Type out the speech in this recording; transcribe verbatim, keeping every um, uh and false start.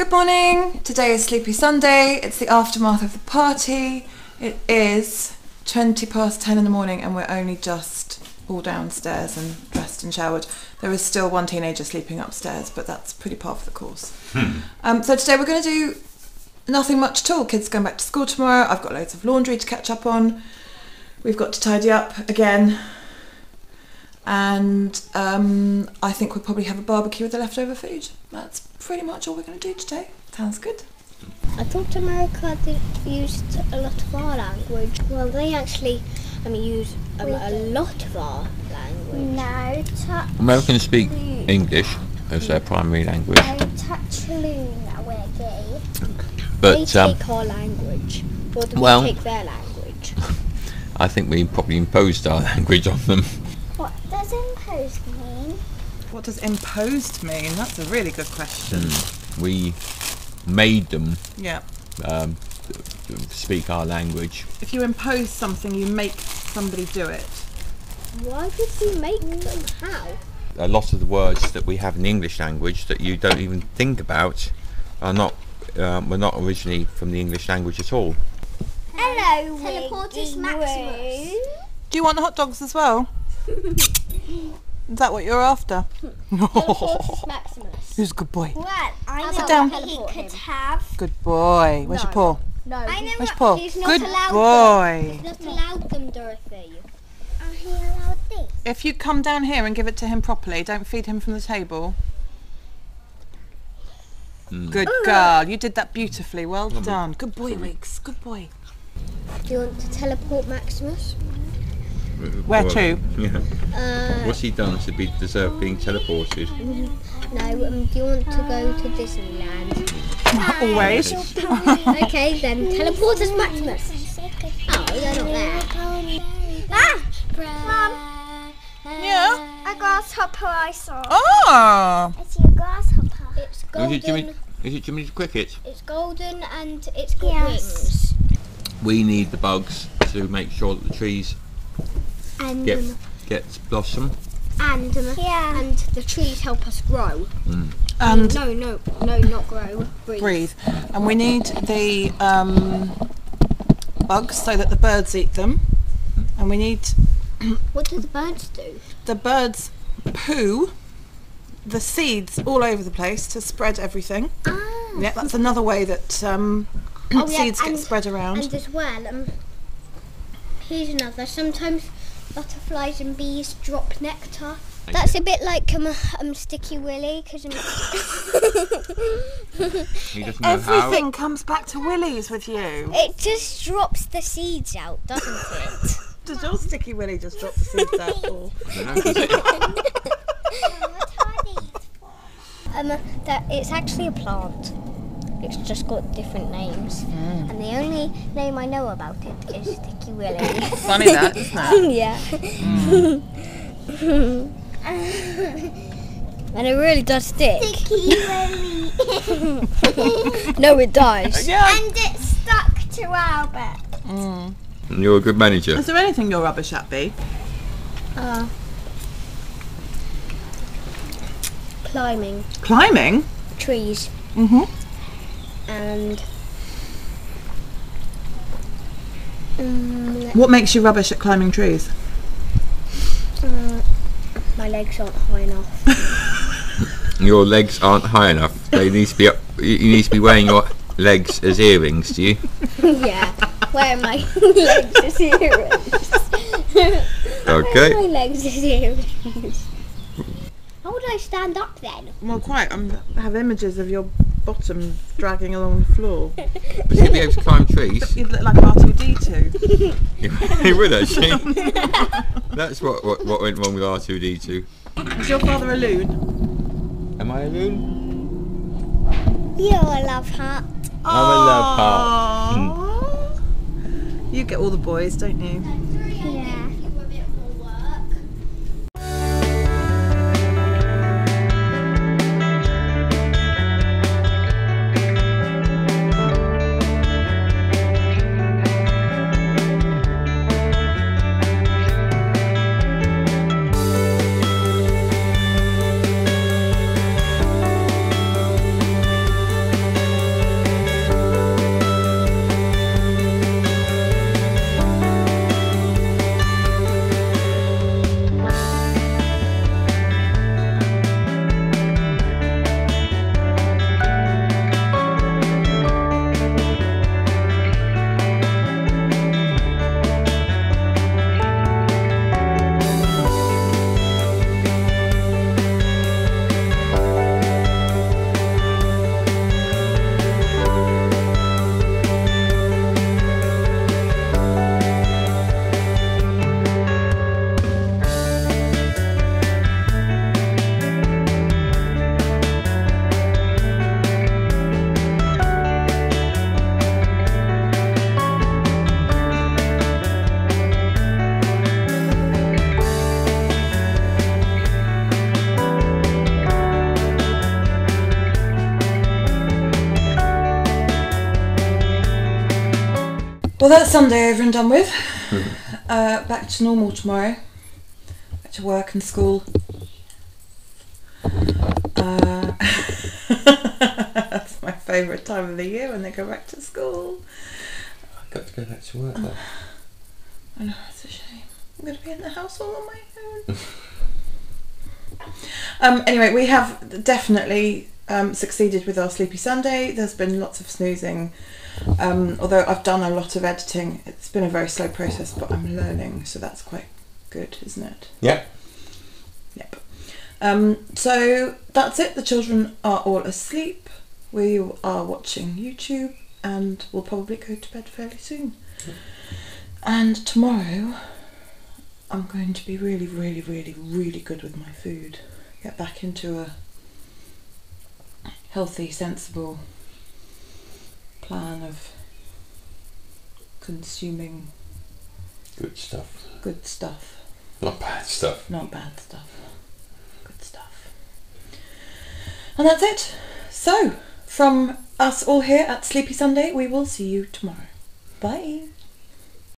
Good morning! Today is Sleepy Sunday. It's the aftermath of the party. It is twenty past ten in the morning and we're only just all downstairs and dressed and showered. There is still one teenager sleeping upstairs, but that's pretty par for the course. Hmm. Um, so today we're going to do nothing much at all. Kids are going back to school tomorrow. I've got loads of laundry to catch up on. We've got to tidy up again. And um, I think we'll probably have a barbecue with the leftover food. That's pretty much all we're going to do today. Sounds good. I thought America they used a lot of our language. Well, they actually I mean, use a, a lot of our language. No, touch. Americans speak English as their primary language. No, touch Luna, Wiggy. But they take um, our language, or do well, we take their language? I think we probably imposed our language on them. What does imposed mean? What does imposed mean? That's a really good question. Mm. We made them yeah. um, speak our language. If you impose something, you make somebody do it. Why did you make them? How? A lot of the words that we have in the English language that you don't even think about are not um, were not originally from the English language at all. Hello, Teleportus Maximus. Do you want the hot dogs as well? Is that what you're after? Teleportus Maximus. Who's a good boy? Well, I Sit down. He could have. Good boy. Where's no. your paw? No. I know Where's your paw? He's not good boy. Them. He's not allowed them, Dorothy. Are he allowed these? If you come down here and give it to him properly, don't feed him from the table. Mm. Good Ooh. girl. You did that beautifully. Well mm. done. Good boy, Wiggs. Good boy. Do you want to teleport Maximus? Where to? Yeah. Uh, What's he done to be deserve being teleported? No, um, do you want to go to Disneyland? Not always. Okay then, Teleportus Maximus. Oh, you're not there. Ah! Mum! Yeah? A grasshopper I saw. Oh! It's a grasshopper. It's golden. Is it, Jimmy, is it Jimmy's cricket? It's golden and it's got yes. wings. We need the bugs to make sure that the trees And get, um, gets blossom. And um, yeah. and the trees help us grow. Mm. And no, no, no, not grow. Breathe. breathe. And we need the um, bugs so that the birds eat them. And we need. What do the birds do? The birds poo the seeds all over the place to spread everything. Ah. Yeah, that's another way that um, oh, seeds yeah, and, get spread around. And as well, um, here's another. Sometimes butterflies and bees drop nectar. That's a bit like um, um Sticky Willy, because everything how. comes back to Willy's with you. It just drops the seeds out, doesn't it? Does your Sticky Willy just drop the seeds out? Or? um, that it's actually a plant. It's just got different names, mm. and the only name I know about it is Sticky Willy. Funny that, isn't it? Yeah. Mm. And it really does stick. Sticky Willy. No, it dies. Yeah. And it's stuck to Albert. Mm. And you're a good manager. Is there anything you're rubbish at, Bea? Uh, climbing. Climbing? Trees. Mm-hmm. And um, what makes you rubbish at climbing trees? Uh, my legs aren't high enough. Your legs aren't high enough. They need to be up. You need to be wearing your legs as earrings, do you? Yeah, wearing my legs as earrings. Okay. My legs as earrings. How would I stand up then? Well, quite. I'm, I have images of your bottom dragging along the floor. But you'd be able to climb trees. You'd look like R two D two. You would actually. That's what, what what went wrong with R two D two. Is your father a loon? Am I a loon? You're a love heart. I'm Aww. a love heart. Mm. You get all the boys, don't you? Yeah. Well, that's Sunday over and done with. Mm-hmm. Uh, back to normal tomorrow. Back to work and school. Uh, that's my favourite time of the year, when they go back to school. I've got to go back to work though. I know, it's a shame. I'm going to be in the house all on my own. um, anyway, we have definitely um, succeeded with our Sleepy Sunday. There's been lots of snoozing. Um, although I've done a lot of editing, it's been a very slow process, but I'm learning, so that's quite good, isn't it? Yeah. Yep. Um, so that's it. The children are all asleep. We are watching YouTube, and we'll probably go to bed fairly soon. And tomorrow, I'm going to be really, really, really, really good with my food. Get back into a healthy, sensible plan of consuming good stuff. Good stuff. Not bad stuff. Not bad stuff. Good stuff. And that's it. So, from us all here at Sleepy Sunday, we will see you tomorrow. Bye.